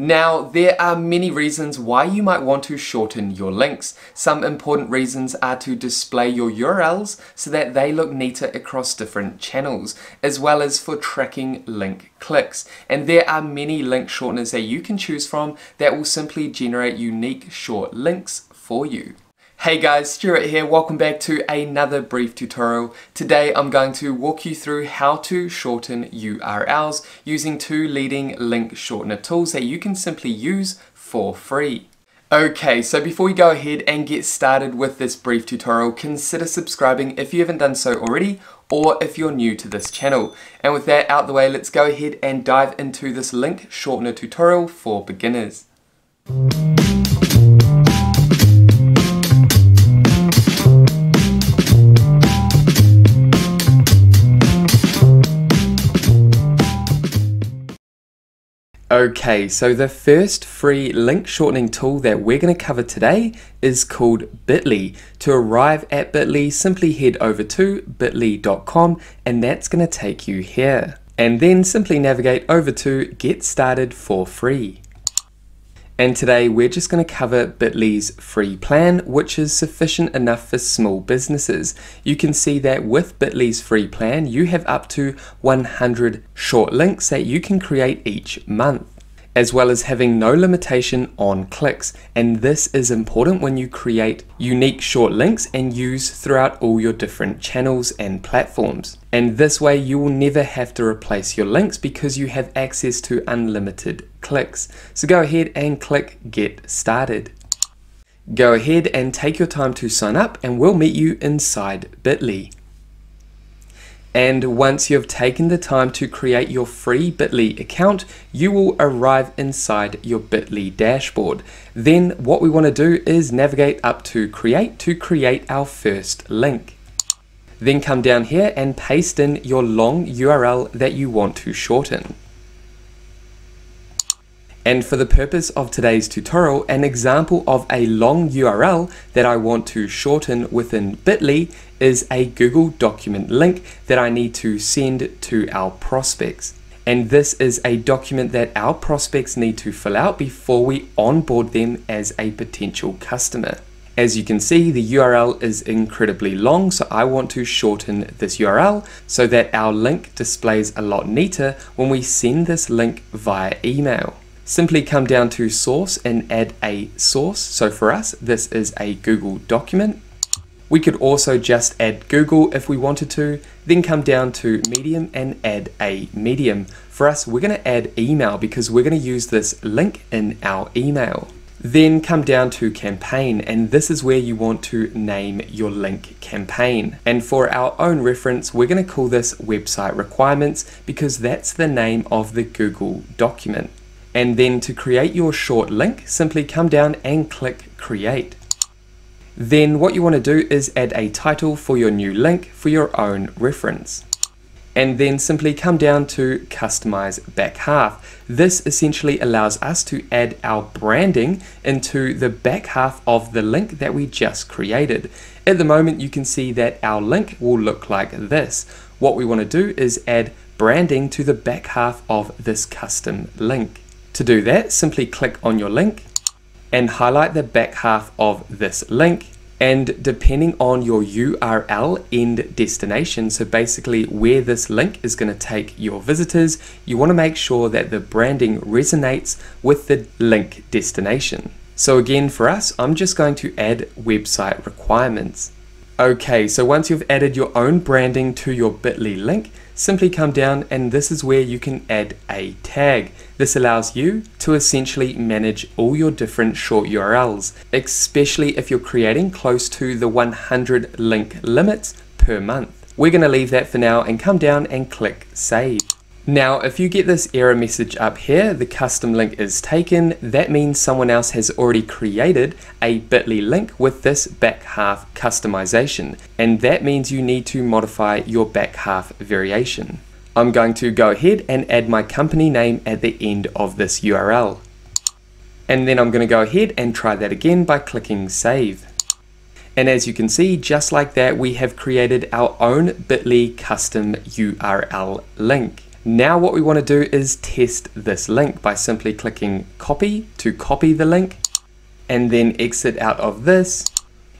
Now, there are many reasons why you might want to shorten your links. Some important reasons are to display your URLs so that they look neater across different channels, as well as for tracking link clicks. And there are many link shorteners that you can choose from that will simply generate unique short links for you. Hey guys, Stuart here, welcome back to another brief tutorial. Today I'm going to walk you through how to shorten URLs using two leading link shortener tools that you can simply use for free. Okay, so before we go ahead and get started with this brief tutorial, consider subscribing if you haven't done so already, or if you're new to this channel. And with that out the way, let's go ahead and dive into this link shortener tutorial for beginners. Okay, so the first free link shortening tool that we're going to cover today is called Bitly. To arrive at Bitly, simply head over to bitly.com and that's going to take you here. And then simply navigate over to Get Started for Free. And today we're just going to cover Bitly's free plan, which is sufficient enough for small businesses. You can see that with Bitly's free plan, you have up to 100 short links that you can create each month, as well as having no limitation on clicks. And this is important when you create unique short links and use throughout all your different channels and platforms. And this way you will never have to replace your links because you have access to unlimited clicks. So go ahead and click Get Started. Go ahead and take your time to sign up and we'll meet you inside Bitly. And once you've taken the time to create your free Bitly account, you will arrive inside your Bitly dashboard. Then what we want to do is navigate up to create our first link. Then come down here and paste in your long URL that you want to shorten. And for the purpose of today's tutorial, an example of a long URL that I want to shorten within Bitly is a Google document link that I need to send to our prospects. And this is a document that our prospects need to fill out before we onboard them as a potential customer. As you can see, the URL is incredibly long, so I want to shorten this URL so that our link displays a lot neater when we send this link via email. Simply come down to source and add a source. So for us, this is a Google document. We could also just add Google if we wanted to, then come down to medium and add a medium. For us, we're going to add email because we're going to use this link in our email. Then come down to campaign, and this is where you want to name your link campaign. And for our own reference, we're going to call this website requirements because that's the name of the Google document. And then to create your short link, simply come down and click create. Then what you want to do is add a title for your new link for your own reference. And then simply come down to customize back half. This essentially allows us to add our branding into the back half of the link that we just created. At the moment, you can see that our link will look like this. What we want to do is add branding to the back half of this custom link. To do that, simply click on your link and highlight the back half of this link, and depending on your URL end destination, so basically where this link is going to take your visitors, you want to make sure that the branding resonates with the link destination. So again, for us, I'm just going to add website requirements. Okay, so once you've added your own branding to your Bitly link, simply come down and this is where you can add a tag. This allows you to essentially manage all your different short URLs, especially if you're creating close to the 100 link limits per month. We're going to leave that for now and come down and click save. Now, if you get this error message up here, the custom link is taken, that means someone else has already created a Bitly link with this back half customization. And that means you need to modify your back half variation. I'm going to go ahead and add my company name at the end of this URL. And then I'm going to go ahead and try that again by clicking save. And as you can see, just like that, we have created our own Bitly custom URL link. Now what we want to do is test this link by simply clicking copy to copy the link and then exit out of this.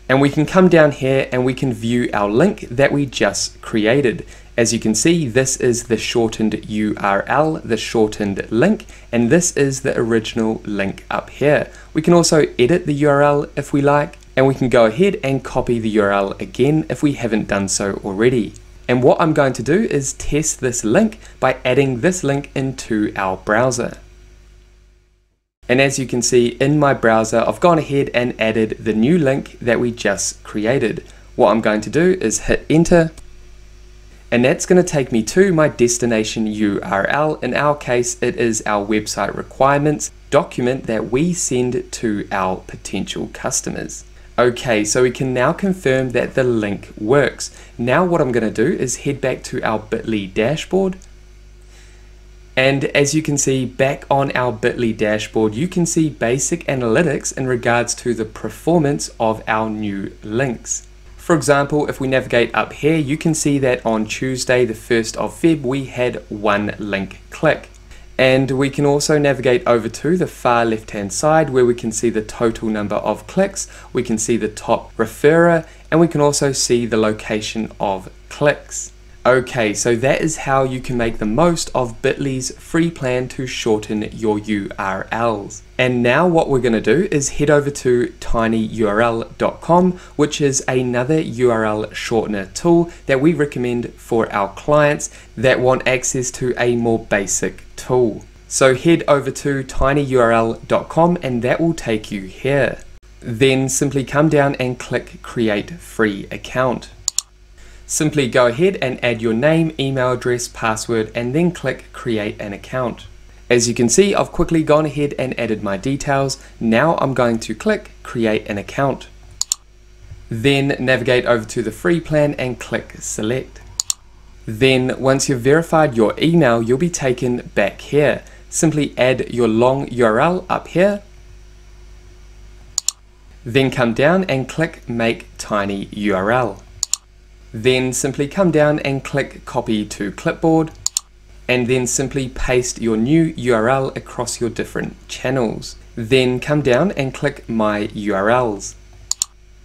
And we can come down here and we can view our link that we just created. As you can see, this is the shortened URL, the shortened link, and this is the original link up here. We can also edit the URL if we like, and we can go ahead and copy the URL again if we haven't done so already. And what I'm going to do is test this link by adding this link into our browser. And as you can see in my browser, I've gone ahead and added the new link that we just created. What I'm going to do is hit enter, and that's going to take me to my destination URL. In our case, it is our website requirements document that we send to our potential customers. Okay, so we can now confirm that the link works. Now what I'm going to do is head back to our Bitly dashboard. And as you can see back on our Bitly dashboard, you can see basic analytics in regards to the performance of our new links. For example, if we navigate up here, you can see that on Tuesday, the 1st of Feb, we had one link click. And we can also navigate over to the far left-hand side where we can see the total number of clicks, we can see the top referrer, and we can also see the location of clicks. Okay, so that is how you can make the most of Bitly's free plan to shorten your URLs. And now what we're going to do is head over to tinyurl.com, which is another URL shortener tool that we recommend for our clients that want access to a more basic tool. So head over to tinyurl.com and that will take you here. Then simply come down and click create free account. Simply go ahead and add your name, email address, password, and then click create an account. As you can see, I've quickly gone ahead and added my details. Now I'm going to click create an account. Then navigate over to the free plan and click select. Then once you've verified your email, you'll be taken back here. Simply add your long URL up here. Then come down and click make tiny URL. Then simply come down and click copy to clipboard, and then simply paste your new URL across your different channels. Then come down and click my URLs,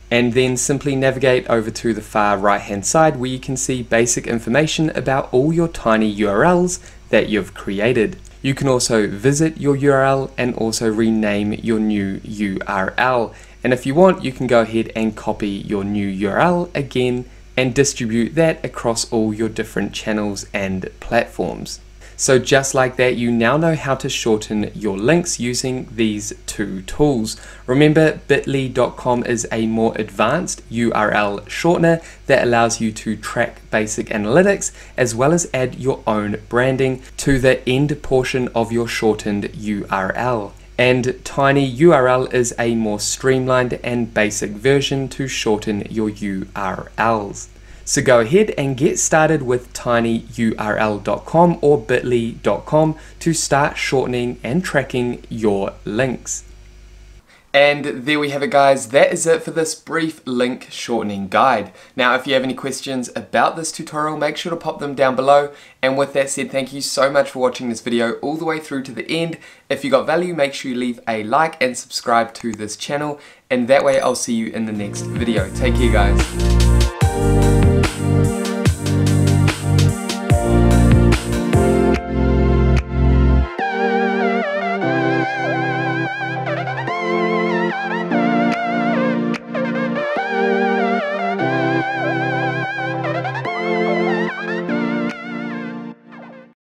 and then simply navigate over to the far right hand side where you can see basic information about all your tiny URLs that you've created. You can also visit your URL and also rename your new URL, and if you want you can go ahead and copy your new URL again and distribute that across all your different channels and platforms. So just like that, you now know how to shorten your links using these two tools. Remember, bitly.com is a more advanced URL shortener that allows you to track basic analytics as well as add your own branding to the end portion of your shortened URL. And TinyURL is a more streamlined and basic version to shorten your URLs. So go ahead and get started with tinyurl.com or bitly.com to start shortening and tracking your links. And there we have it, guys. That is it for this brief link shortening guide. Now, if you have any questions about this tutorial, make sure to pop them down below. And with that said, thank you so much for watching this video all the way through to the end. If you got value, make sure you leave a like and subscribe to this channel. And that way, I'll see you in the next video. Take care, guys.